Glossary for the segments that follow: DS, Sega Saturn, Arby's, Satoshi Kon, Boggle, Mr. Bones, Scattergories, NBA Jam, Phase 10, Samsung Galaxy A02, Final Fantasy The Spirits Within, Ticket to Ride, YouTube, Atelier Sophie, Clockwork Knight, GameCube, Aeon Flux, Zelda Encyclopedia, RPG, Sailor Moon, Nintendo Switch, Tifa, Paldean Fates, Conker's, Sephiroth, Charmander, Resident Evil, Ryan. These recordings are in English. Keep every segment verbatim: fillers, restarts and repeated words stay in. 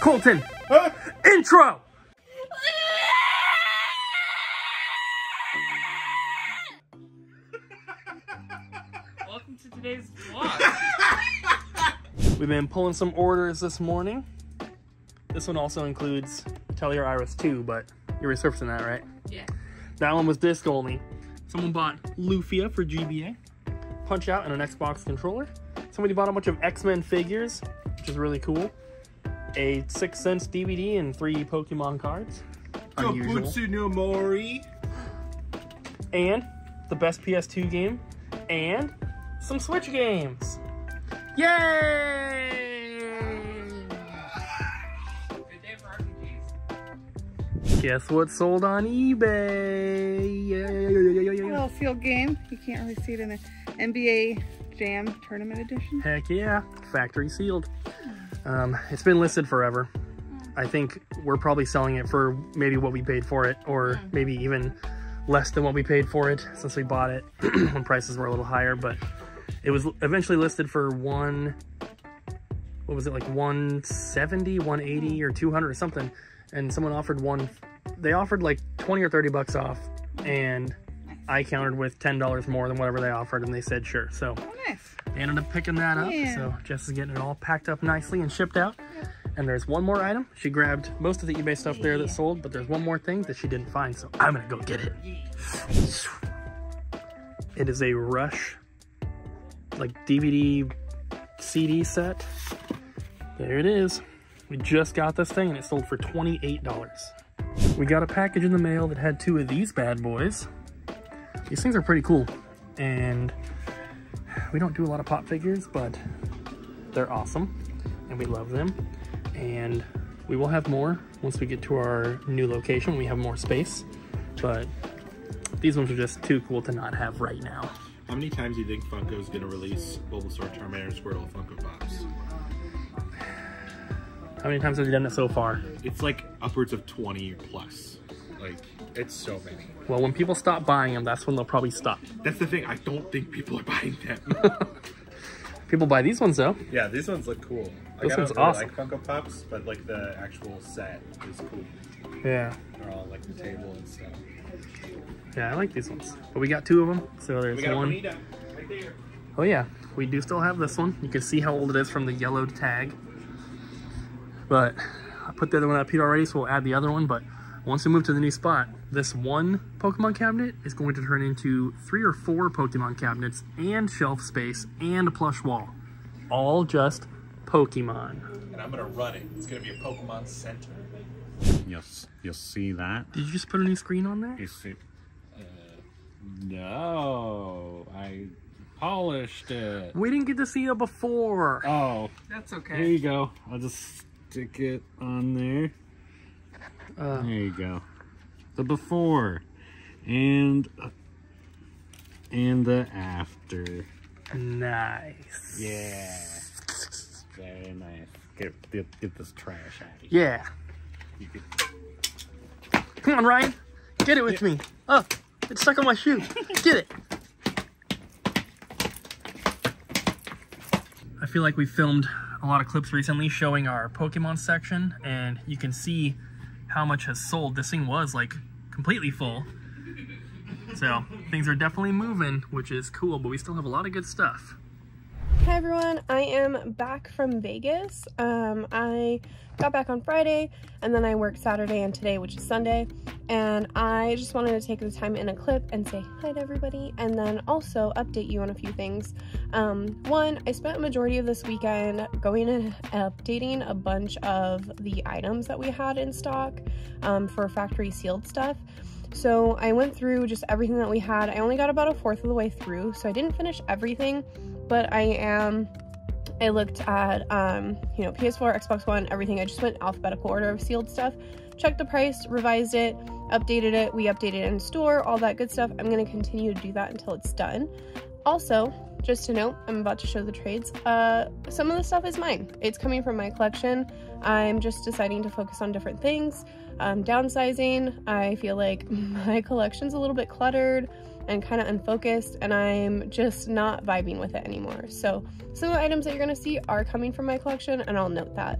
Colton, huh? Intro! Welcome to today's vlog. We've been pulling some orders this morning. This one also includes Tell Your Iris two, but you're resurfacing that, right? Yeah. That one was disc only. Someone bought Lufia for G B A, Punch Out, and an Xbox controller. Somebody bought a bunch of X-Men figures, which is really cool. A Sixth Sense D V D and three Pokémon cards. Unusual. Kabutsu no Mori. And the best P S two game. And some Switch games. Yay! Good day for R P Gs. Guess what sold on eBay? Yeah. Little sealed game. You can't really see it in the N B A Jam Tournament Edition. Heck yeah! Factory sealed. Um, it's been listed forever. Mm. I think we're probably selling it for maybe what we paid for it, or mm. maybe even less than what we paid for it since we bought it when prices were a little higher. But it was eventually listed for one, what was it, like one seventy, one eighty, mm. or two hundred or something. And someone offered one, they offered like twenty or thirty bucks off. Mm. And I countered with ten dollars more than whatever they offered, and they said sure. So. Oh, nice. They ended up picking that up, yeah. So Jess is getting it all packed up nicely and shipped out. Yeah. And there's one more item. She grabbed most of the eBay stuff yeah. there that sold, but there's one more thing that she didn't find, so I'm gonna go get it. Yeah. It is a Rush, like D V D, C D set. There it is. We just got this thing, and it sold for twenty-eight dollars. We got a package in the mail that had two of these bad boys. These things are pretty cool, and we don't do a lot of pop figures, but they're awesome and we love them, and we will have more once we get to our new location. We have more space, but these ones are just too cool to not have right now. How many times do you think Funko's gonna release Bulbasaur, Charmander, Squirtle, Funko Pops? How many times have they done it so far? It's like upwards of twenty plus. Like, it's so many. Well, when people stop buying them, that's when they'll probably stop. That's the thing. I don't think people are buying them. People buy these ones, though. Yeah, these ones look cool. This one's awesome. I like Funko Pops, but, like, the actual set is cool. Yeah. They're all, like, the table and stuff. Yeah, I like these ones. But we got two of them, so there's one. We got a right there. Oh, yeah. We do still have this one. You can see how old it is from the yellow tag. But I put the other one up here already, so we'll add the other one, but... Once we move to the new spot, this one Pokemon cabinet is going to turn into three or four Pokemon cabinets and shelf space and a plush wall. All just Pokemon. And I'm going to run it. It's going to be a Pokemon Center. You'll, you'll see that. Did you just put a new screen on there? You see, uh, no. I polished it. We didn't get to see it before. Oh. That's okay. Here you go. I'll just stick it on there. Uh, there you go. The before and and the after. Nice. Yeah. Very nice. Get get, get this trash out of here. Yeah. Can... Come on, Ryan. Get it with yeah. me. Oh, it's stuck on my shoe. Get it. I feel like we filmed a lot of clips recently showing our Pokemon section, and you can see how much has sold. This thing was like completely full. So things are definitely moving, which is cool, but we still have a lot of good stuff. Hi everyone, I am back from Vegas. Um, I got back on Friday and then I worked Saturday and today, which is Sunday. And I just wanted to take the time in a clip and say hi to everybody and then also update you on a few things. Um, one, I spent a majority of this weekend going and updating a bunch of the items that we had in stock um, for factory sealed stuff. So I went through just everything that we had. I only got about a fourth of the way through, so I didn't finish everything, but I am, I looked at, um, you know, P S four, Xbox One, everything. I just went alphabetical order of sealed stuff, checked the price, revised it, updated it. We updated it in store, all that good stuff. I'm going to continue to do that until it's done. Also, Just to note, I'm about to show the trades. Uh, some of the stuff is mine. It's coming from my collection. I'm just deciding to focus on different things. Um, downsizing. I feel like my collection's a little bit cluttered and kind of unfocused, and I'm just not vibing with it anymore. So some of the items that you're gonna see are coming from my collection, and I'll note that.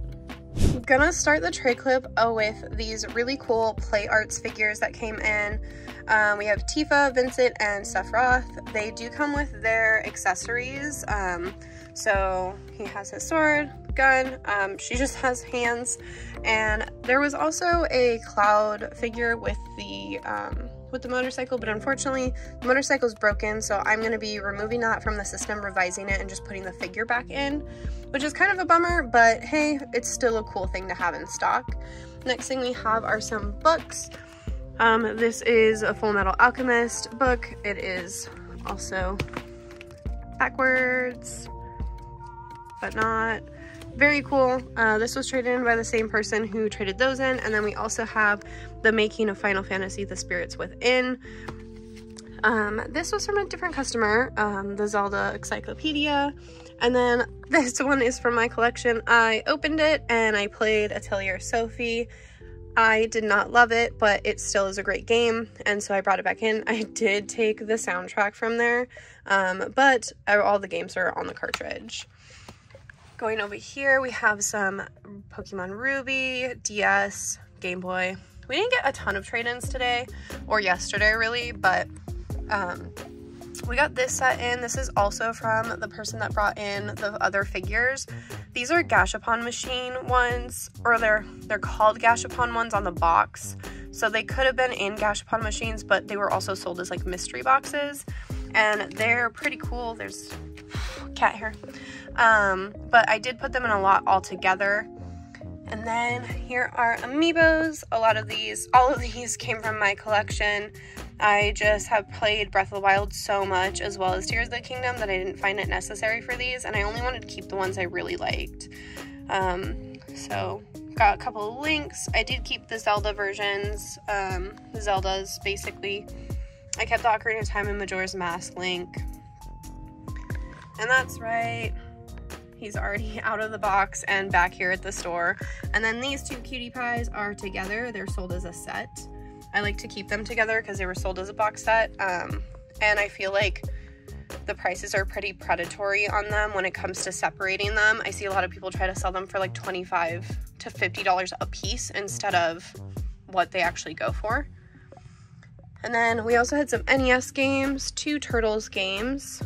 I'm gonna start the tray clip uh, with these really cool Play Arts figures that came in. Um, we have Tifa, Vincent, and Sephiroth. They do come with their accessories. Um, so he has his sword, gun, um, she just has hands. And there was also a Cloud figure with the um, with the motorcycle, but unfortunately the motorcycle is broken, so I'm going to be removing that from the system, revising it, and just putting the figure back in, which is kind of a bummer, but hey, it's still a cool thing to have in stock. Next thing we have are some books. Um, this is a Fullmetal Alchemist book. It is also backwards, but not. Very cool. Uh, this was traded in by the same person who traded those in. And then we also have the making of Final Fantasy The Spirits Within. Um, this was from a different customer, um, the Zelda Encyclopedia. And then this one is from my collection. I opened it and I played Atelier Sophie. I did not love it, but it still is a great game, and so I brought it back in. I did take the soundtrack from there, um, but all the games are on the cartridge. Going over here, we have some Pokemon Ruby, D S, Game Boy. We didn't get a ton of trade-ins today, or yesterday really, but um, we got this set in. This is also from the person that brought in the other figures. These are Gashapon machine ones, or they're, they're called Gashapon ones on the box. So they could have been in Gashapon machines, but they were also sold as like mystery boxes. And they're pretty cool. There's cat hair. Um, but I did put them in a lot all together. And then here are amiibos. A lot of these, all of these came from my collection. I just have played Breath of the Wild so much, as well as Tears of the Kingdom, that I didn't find it necessary for these, and I only wanted to keep the ones I really liked. Um, so got a couple of links. I did keep the Zelda versions, um, the Zeldas basically. I kept the Ocarina of Time and Majora's Mask link. And that's right. He's already out of the box and back here at the store. And then these two cutie pies are together. They're sold as a set. I like to keep them together because they were sold as a box set. Um, and I feel like the prices are pretty predatory on them when it comes to separating them. I see a lot of people try to sell them for like twenty-five to fifty dollars a piece instead of what they actually go for. And then we also had some N E S games, two Turtles games.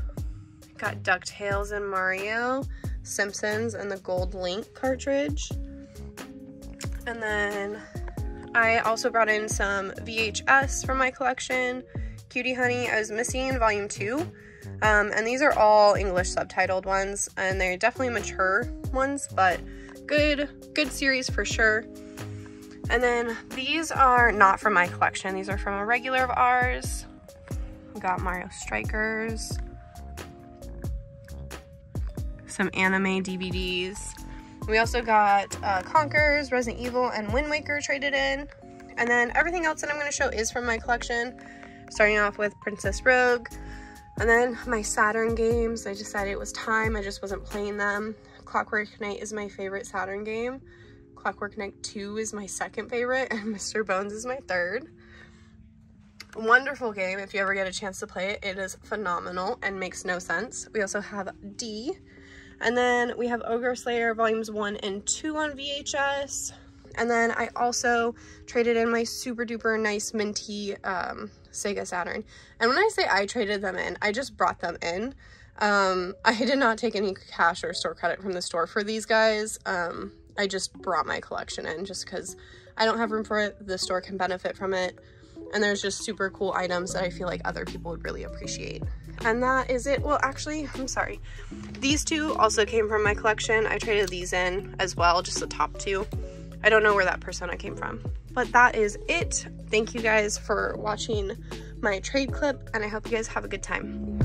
Got DuckTales and Mario, Simpsons, and the Gold Link cartridge. And then I also brought in some V H S from my collection. Cutie Honey, I was missing volume two. Um, and these are all English subtitled ones, and they're definitely mature ones, but good, good series for sure. And then these are not from my collection. These are from a regular of ours. We got Mario Strikers. Some anime D V Ds. We also got uh, Conker's, Resident Evil, and Wind Waker traded in. And then everything else that I'm going to show is from my collection, starting off with Princess Rogue. And then my Saturn games. I decided it was time. I just wasn't playing them. Clockwork Knight is my favorite Saturn game. Clockwork Knight two is my second favorite, and Mister Bones is my third. Wonderful game if you ever get a chance to play it. It is phenomenal and makes no sense. We also have D. And then we have Ogre Slayer volumes one and two on V H S. And then I also traded in my super duper nice minty um, Sega Saturn. And when I say I traded them in, I just brought them in. Um, I did not take any cash or store credit from the store for these guys. Um, I just brought my collection in just because I don't have room for it. The store can benefit from it. And there's just super cool items that I feel like other people would really appreciate. And that is it. Well, actually, I'm sorry. These two also came from my collection. I traded these in as well, just the top two. I don't know where that persona came from. But that is it. Thank you guys for watching my trade clip, and I hope you guys have a good time.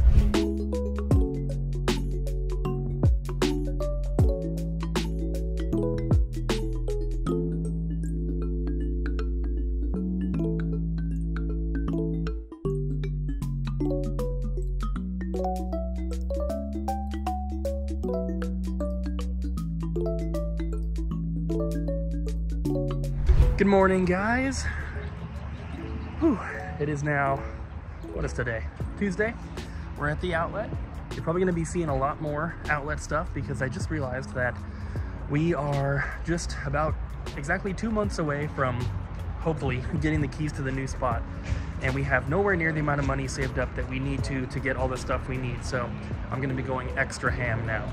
Thank you. Good morning, guys. Whew. It is now, what is today? Tuesday. We're at the outlet. You're probably gonna be seeing a lot more outlet stuff because I just realized that we are just about exactly two months away from hopefully getting the keys to the new spot. And we have nowhere near the amount of money saved up that we need to to get all the stuff we need. So I'm gonna be going extra ham now.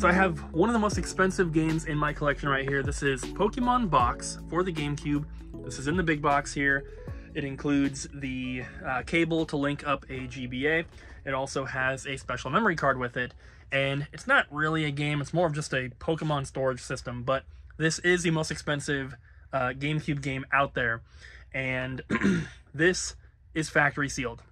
So I have one of the most expensive games in my collection right here. This is Pokémon Box for the GameCube. This is in the big box here. It includes the uh, cable to link up a G B A. It also has a special memory card with it. And it's not really a game, it's more of just a Pokémon storage system, but this is the most expensive uh, GameCube game out there. And this is factory sealed.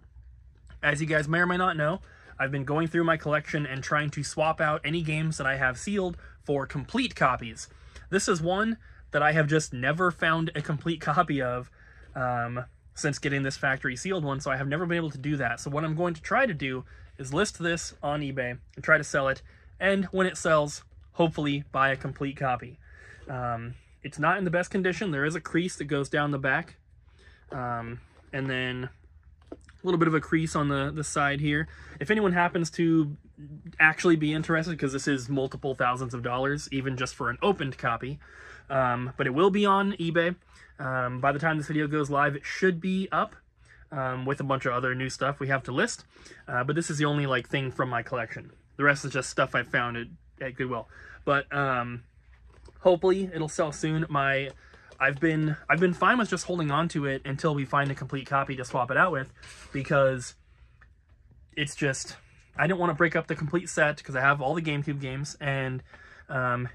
As you guys may or may not know, I've been going through my collection and trying to swap out any games that I have sealed for complete copies. This is one that I have just never found a complete copy of um, since getting this factory sealed one, so I have never been able to do that. So what I'm going to try to do is list this on eBay and try to sell it, and when it sells, hopefully buy a complete copy. Um, it's not in the best condition. There is a crease that goes down the back, um, and then a little bit of a crease on the, the side here. If anyone happens to actually be interested, because this is multiple thousands of dollars, even just for an opened copy, um, but it will be on eBay. Um, by the time this video goes live, it should be up um, with a bunch of other new stuff we have to list, uh, but this is the only like thing from my collection. The rest is just stuff I found at, at Goodwill, but um, hopefully it'll sell soon. My I've been I've been fine with just holding on to it until we find a complete copy to swap it out with, because it's just, I don't want to break up the complete set because I have all the GameCube games, and um,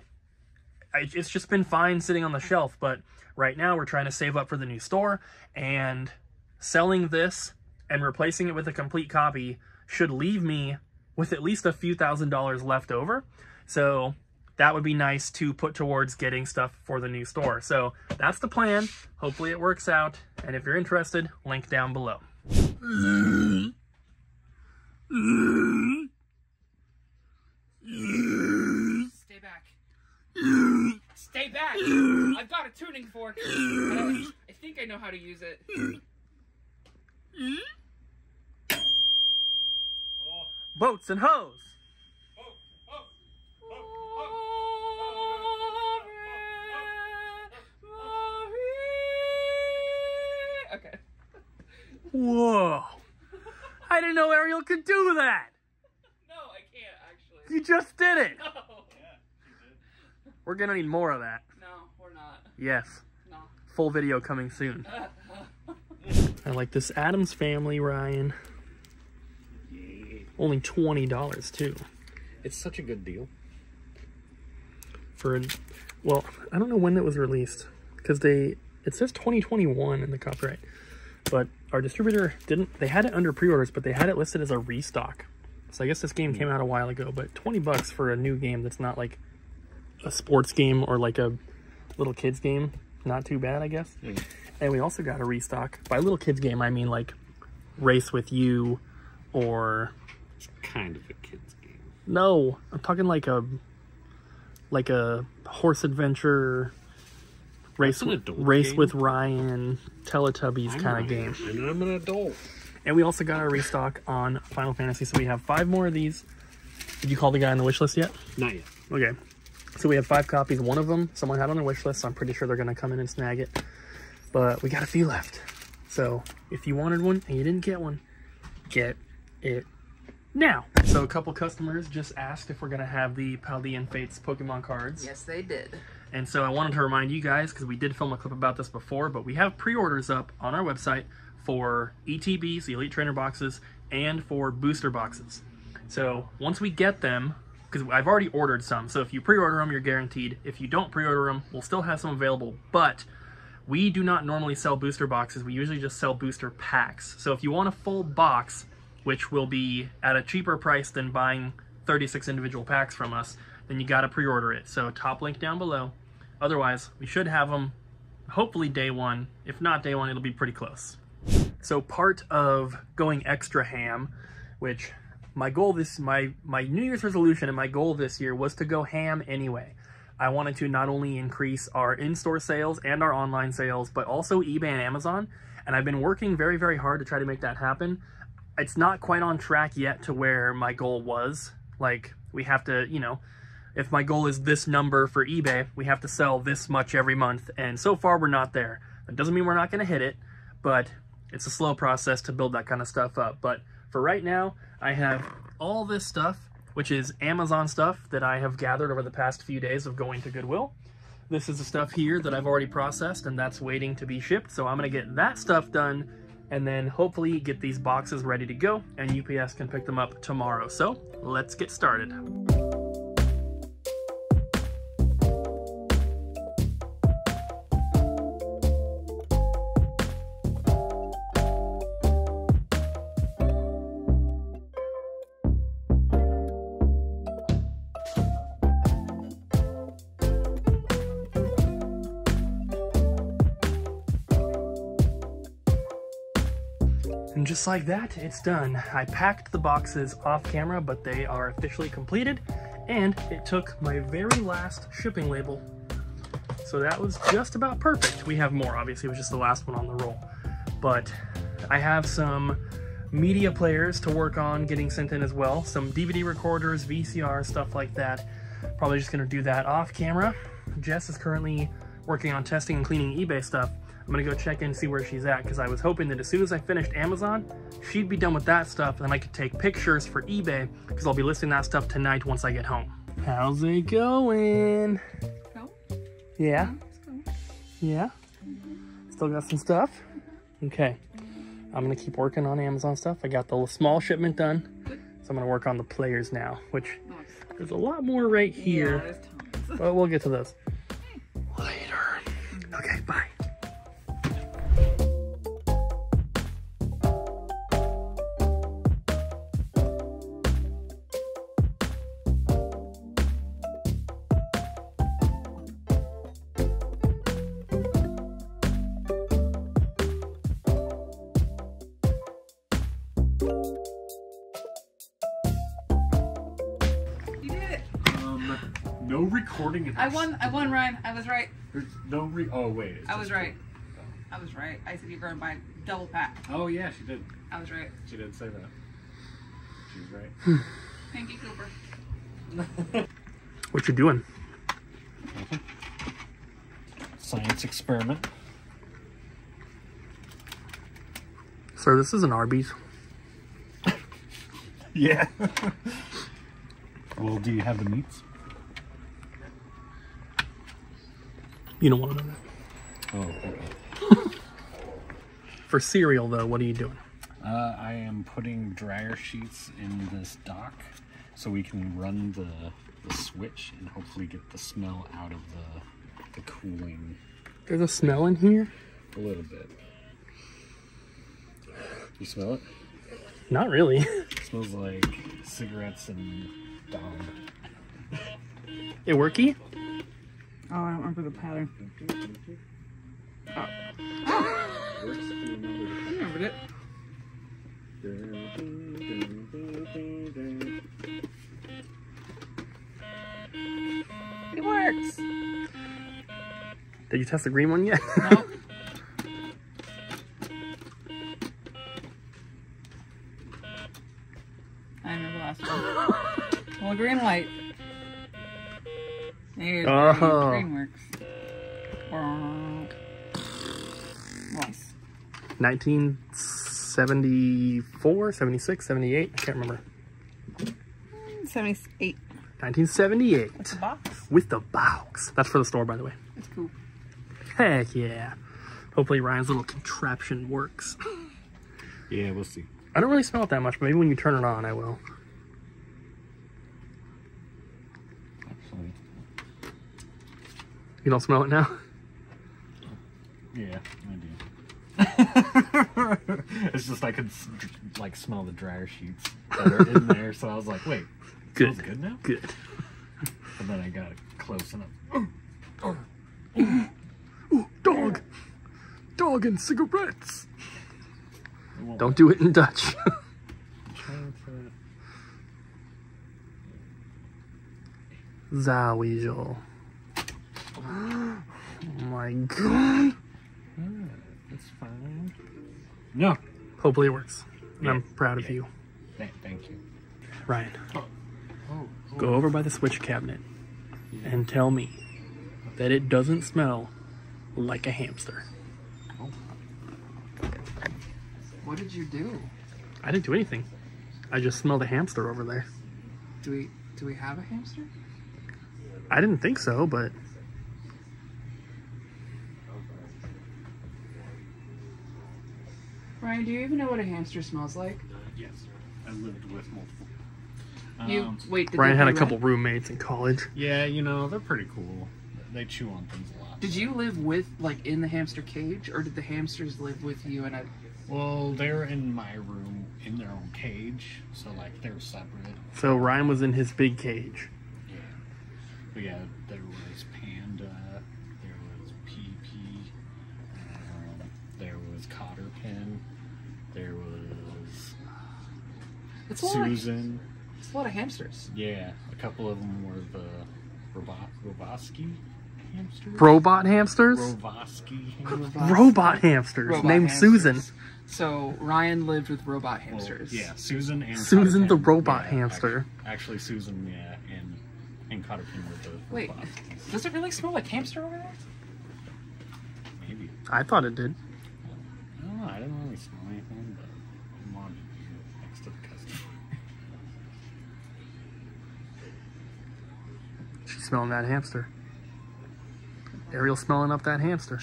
I, it's just been fine sitting on the shelf. But right now we're trying to save up for the new store, and selling this and replacing it with a complete copy should leave me with at least a few thousand dollars left over. So that would be nice to put towards getting stuff for the new store. So that's the plan. Hopefully it works out. And if you're interested, link down below. Stay back. Stay back. I've got a tuning fork. I, I think I know how to use it. Boats and hoes. Okay. Whoa. I didn't know Ariel could do that. No, I can't, actually. You just did it. No. Yeah, you did. We're going to need more of that. No, we're not. Yes. No. Full video coming soon. I like this Addams Family, Ryan. Yeah. Only twenty dollars, too. It's such a good deal. For, well, I don't know when it was released, because they... It says twenty twenty-one in the copyright, but our distributor didn't, they had it under pre-orders, but they had it listed as a restock. So I guess this game came out a while ago, but twenty bucks for a new game that's not like a sports game or like a little kids game, not too bad, I guess. Mm. And we also got a restock. By little kids game, I mean like Race With You or... It's kind of a kids game. No, I'm talking like a like a horse adventure race race game. With Ryan Teletubbies kind of game. And I'm an adult. And we also got our restock on Final Fantasy, so we have five more of these. Did you call the guy on the wish list yet? Not yet. Okay. So we have five copies. One of them someone had on their wish list, so I'm pretty sure they're going to come in and snag it. But we got a few left. So if you wanted one and you didn't get one, get it now. So a couple customers just asked if we're going to have the Paldean Fates Pokemon cards. Yes, they did. And so I wanted to remind you guys, because we did film a clip about this before, but we have pre-orders up on our website for E T Bs, the Elite Trainer boxes, and for booster boxes. So once we get them, because I've already ordered some, so if you pre-order them, you're guaranteed. If you don't pre-order them, we'll still have some available, but we do not normally sell booster boxes. We usually just sell booster packs. So if you want a full box, which will be at a cheaper price than buying thirty-six individual packs from us, then you gotta pre-order it. So top link down below. Otherwise, we should have them hopefully day one. If not day one, it'll be pretty close. So part of going extra ham, which my goal this, my, my New Year's resolution and my goal this year was to go ham anyway. I wanted to not only increase our in-store sales and our online sales, but also eBay and Amazon. And I've been working very, very hard to try to make that happen. It's not quite on track yet to where my goal was. Like, we have to, you know, if my goal is this number for eBay, we have to sell this much every month. And so far, we're not there. That doesn't mean we're not going to hit it, but it's a slow process to build that kind of stuff up. But for right now, I have all this stuff, which is Amazon stuff that I have gathered over the past few days of going to Goodwill. This is the stuff here that I've already processed, and that's waiting to be shipped. So I'm going to get that stuff done and then hopefully get these boxes ready to go, and U P S can pick them up tomorrow. So let's get started. And just like that, it's done. I packed the boxes off camera, but they are officially completed, and it took my very last shipping label. So that was just about perfect. We have more, obviously, it was just the last one on the roll. But I have some media players to work on getting sent in as well. Some D V D recorders, V C R, stuff like that. Probably just gonna do that off camera. Jess is currently working on testing and cleaning eBay stuff. I'm gonna go check in and see where she's at, because I was hoping that as soon as I finished Amazon, she'd be done with that stuff, and I could take pictures for eBay, because I'll be listing that stuff tonight once I get home. How's it going? Go. Yeah? Yeah? Mm-hmm. Still got some stuff? Okay. I'm gonna keep working on Amazon stuff. I got the small shipment done, so I'm gonna work on the players now, which there's a lot more right here, yeah, but we'll get to those later. Okay, bye. I won, I won, Ryan. I was right. There's no re- Oh, wait. I was right. I was right. I said you were going to buy double pack. Oh, yeah, she did. I was right. She did say that. She was right. Pinky Cooper. What you doing? Science experiment. Sir, this is an Arby's. Yeah. Well, do you have the meats? You don't want to know that. Oh, okay. For cereal, though, what are you doing? Uh, I am putting dryer sheets in this dock so we can run the, the switch and hopefully get the smell out of the, the cooling. There's a smell in here? A little bit. You smell it? Not really. It smells like cigarettes and Dom. It worky? Oh, I don't remember the pattern. Oh. Oh. I remembered it. Did you test the green one yet? Nope. I remember the last one. Well, green, white. There's oh. green, green works. Once. nineteen seventy-four, seventy-six, seventy-eight, I can't remember. seventy-eight. nineteen seventy-eight. With the box. With the box. That's for the store, by the way. That's cool. Heck yeah. Hopefully Ryan's little contraption works. Yeah, we'll see. I don't really smell it that much, but maybe when you turn it on, I will. Actually. You don't smell it now? Yeah, I do. It's just I could like smell the dryer sheets that are in there, so I was like, wait, it good. smells good now? Good. And then I got it close enough. Oh, oh, oh, oh, dog! Dog and cigarettes! Don't work. Do it in Dutch. I'm trying to... Zawizel. Oh my god. Oh, that's fine. No. Hopefully it works. And yeah. I'm proud of yeah. you. Th thank you. Ryan, oh. Oh, oh. go over by the Switch cabinet yeah. and tell me that it doesn't smell like a hamster. Oh. What did you do? I didn't do anything. I just smelled a hamster over there. Do we, do we have a hamster? I didn't think so, but... Ryan, do you even know what a hamster smells like? Uh, yes, I lived with multiple. You um, wait. Did Ryan had a couple right? roommates in college. Yeah, you know they're pretty cool. They chew on things a lot. Did so. you live with like in the hamster cage, or did the hamsters live with you? And I. Well, they're in my room in their own cage, so like they're separate. So Ryan was in his big cage. Yeah, but yeah, there was Panda, there was Pee Pee, um, there was Cotterpin. There was it's Susan. A of, it's a lot of hamsters. Yeah, a couple of them were the robot, Roboski hamsters. Robot hamsters? Roboski hamsters. Robot hamsters robot named hamsters. Susan. So Ryan lived with robot hamsters. Well, yeah, Susan and Susan Cotterpin, the robot yeah, hamster. Actually, actually, Susan, yeah, and, and Cotterpin were the Wait, Roboskis. Does it really smell like hamster over there? Maybe. I thought it did. I don't know, I didn't really smell anything, but I wanted to be next to the customer. She's smelling that hamster. Ariel's smelling up that hamster.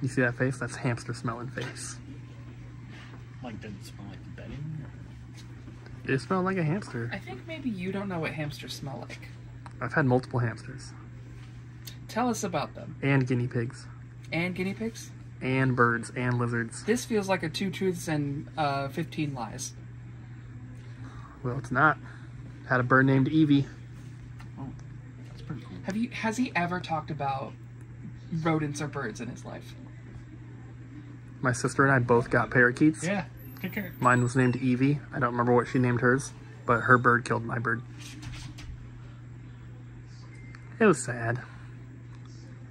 You see that face? That's hamster smelling face. Like, did it smell like bedding? Or... It smelled like a hamster. I think maybe you don't know what hamsters smell like. I've had multiple hamsters. Tell us about them. And guinea pigs. And guinea pigs? And birds and lizards. This feels like a two truths and uh, fifteen lies. Well, it's not. Had a bird named Evie. Oh, that's pretty cool. Have you, has he ever talked about rodents or birds in his life? My sister and I both got parakeets. Yeah, take care. Mine was named Evie. I don't remember what she named hers, but her bird killed my bird. It was sad.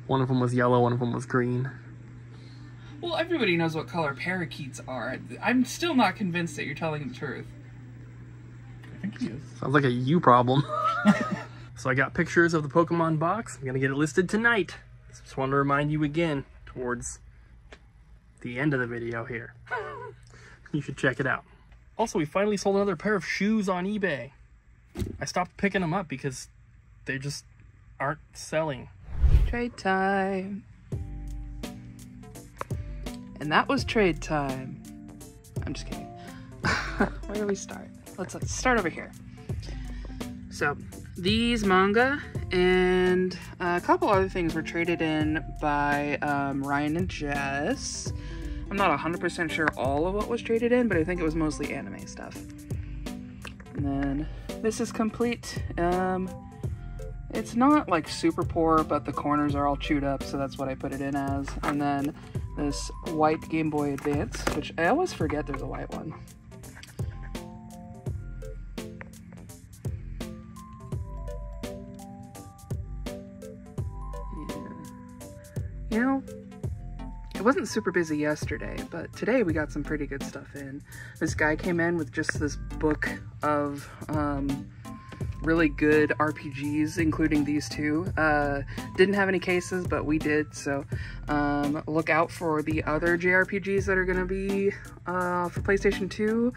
One of them was yellow, one of them was green. Well, everybody knows what color parakeets are. I'm still not convinced that you're telling the truth. I think he is. Sounds like a you problem. So I got pictures of the Pokémon box. I'm going to get it listed tonight. Just want to remind you again towards the end of the video here. You should check it out. Also, we finally sold another pair of shoes on eBay. I stopped picking them up because they just aren't selling. Trade time. And that was trade time. I'm just kidding. Where do we start? Let's, let's start over here. So these manga and a couple other things were traded in by um, Ryan and Jess. I'm not one hundred percent sure all of what was traded in, but I think it was mostly anime stuff. And then this is complete. Um, It's not like super poor, but the corners are all chewed up, so that's what I put it in as. And then this white Game Boy Advance, which I always forget there's a white one. you know, it wasn't super busy yesterday, but today we got some pretty good stuff in. This guy came in with just this book of um, really good R P Gs, including these two. Uh, didn't have any cases, but we did, so um, look out for the other J R P Gs that are going to be uh, for PlayStation two.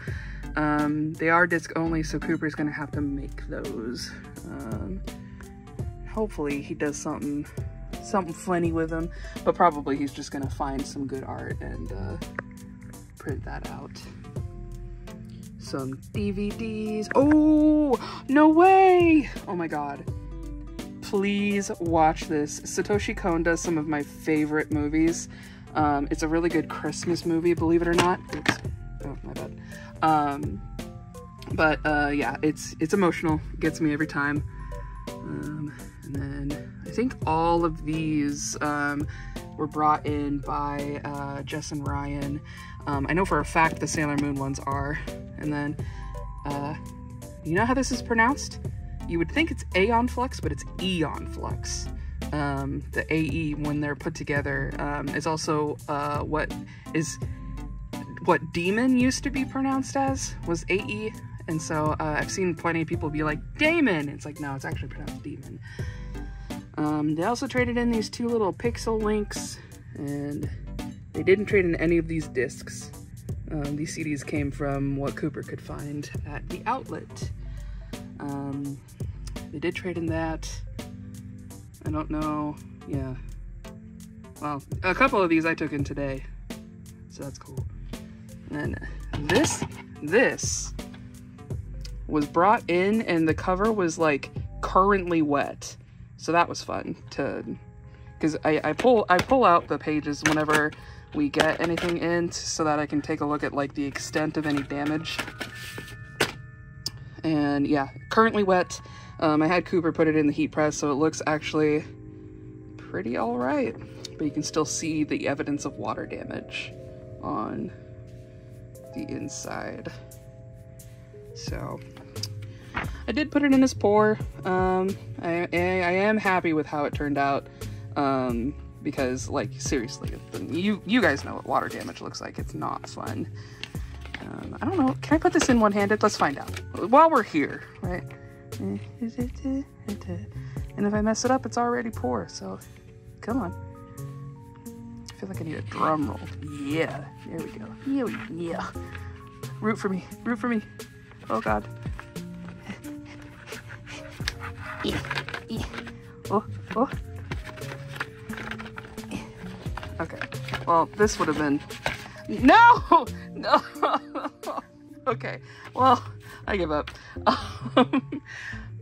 Um, they are disc only, so Cooper's going to have to make those. Um, hopefully he does something something funny with them, but probably he's just going to find some good art and uh, print that out. Some D V Ds. Oh, no way! Oh my god. Please watch this. Satoshi Kon does some of my favorite movies. Um, it's a really good Christmas movie, believe it or not. Oops. Oh, my bad. Um, but, uh, yeah, it's, it's emotional. It gets me every time. Um, and then I think all of these, um, were brought in by, uh, Jess and Ryan. Um, I know for a fact the Sailor Moon ones are. And then, uh, you know how this is pronounced? You would think it's Aeon Flux, but it's Aeon Flux. Um, the A E when they're put together, um, is also, uh, what is... what demon used to be pronounced as was A E, and so uh, I've seen plenty of people be like, Damon! It's like, no, it's actually pronounced demon. Um, they also traded in these two little pixel links, and they didn't trade in any of these discs. Um, these C Ds came from what Cooper could find at the outlet. Um, they did trade in that. I don't know, yeah. Well, a couple of these I took in today, so that's cool. And this, this was brought in, and the cover was like currently wet, so that was fun to, because I, I pull I pull out the pages whenever we get anything in, so that I can take a look at like the extent of any damage. And yeah, currently wet. Um, I had Cooper put it in the heat press, so it looks actually pretty all right, but you can still see the evidence of water damage on the inside. So I did put it in as pour. um I, I I am happy with how it turned out, um because like seriously, you you guys know what water damage looks like. It's not fun. um I don't know, can I put this in one-handed? Let's find out while we're here, right? And if I mess it up, it's already pour, so come on. I feel like I need a drum roll. Yeah, there we go. Yeah, yeah. Root for me. Root for me. Oh god. Yeah, yeah. Oh, oh. Yeah. Okay. Well, this would have been. No, no. Okay. Well, I give up. Um,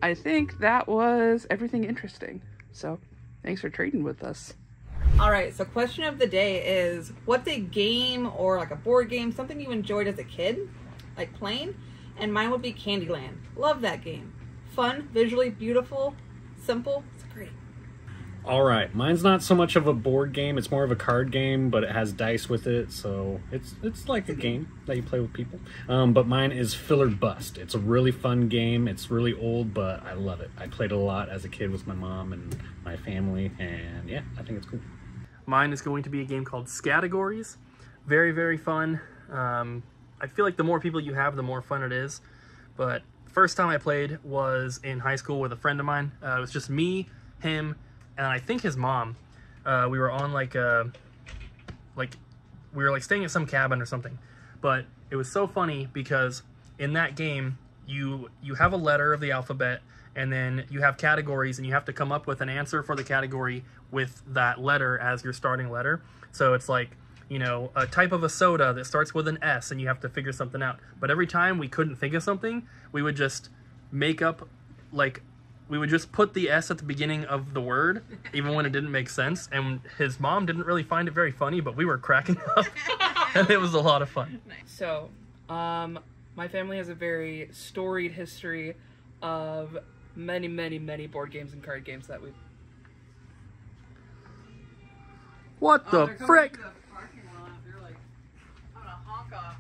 I think that was everything interesting. So, thanks for trading with us. Alright, so question of the day is, what's a game or like a board game, something you enjoyed as a kid, like playing? And mine would be Candyland. Love that game. Fun, visually beautiful, simple, it's great. Alright, mine's not so much of a board game, it's more of a card game, but it has dice with it, so it's it's like a game that you play with people. Um, but mine is Filler Bust. It's a really fun game, it's really old, but I love it. I played it a lot as a kid with my mom and my family, and yeah, I think it's cool. Mine is going to be a game called Scattergories. Very, very fun. Um, I feel like the more people you have, the more fun it is. But first time I played was in high school with a friend of mine. Uh, it was just me, him, and I think his mom. Uh, we were on like a, like, we were like staying at some cabin or something. But it was so funny because in that game, you you have a letter of the alphabet, and then you have categories, and you have to come up with an answer for the category with that letter as your starting letter. So it's like, you know, a type of a soda that starts with an S, and you have to figure something out. But every time we couldn't think of something, we would just make up, like, we would just put the S at the beginning of the word, even when it didn't make sense. And his mom didn't really find it very funny, but we were cracking up, and it was a lot of fun. So, um, my family has a very storied history of many, many, many board games and card games that we've... What the oh, frick? The like, I'm gonna honk off.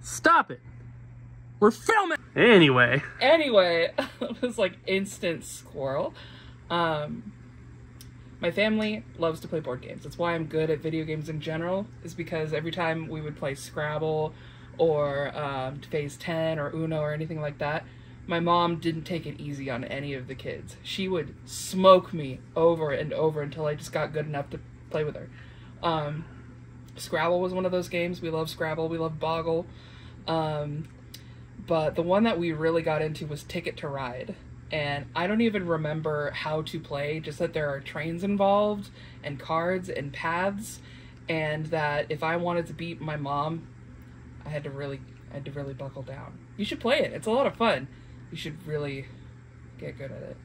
Stop it! We're filming! Anyway. Anyway, it was like instant squirrel. Um, My family loves to play board games. That's why I'm good at video games in general, is because every time we would play Scrabble or um, Phase ten or Uno or anything like that, my mom didn't take it easy on any of the kids. She would smoke me over and over until I just got good enough to play with her. Um, Scrabble was one of those games. We love Scrabble. We love Boggle. Um, but the one that we really got into was Ticket to Ride. And I don't even remember how to play, just that there are trains involved and cards and paths, and that if I wanted to beat my mom, I had to really I had to really buckle down. You should play it. It's a lot of fun. You should really get good at it.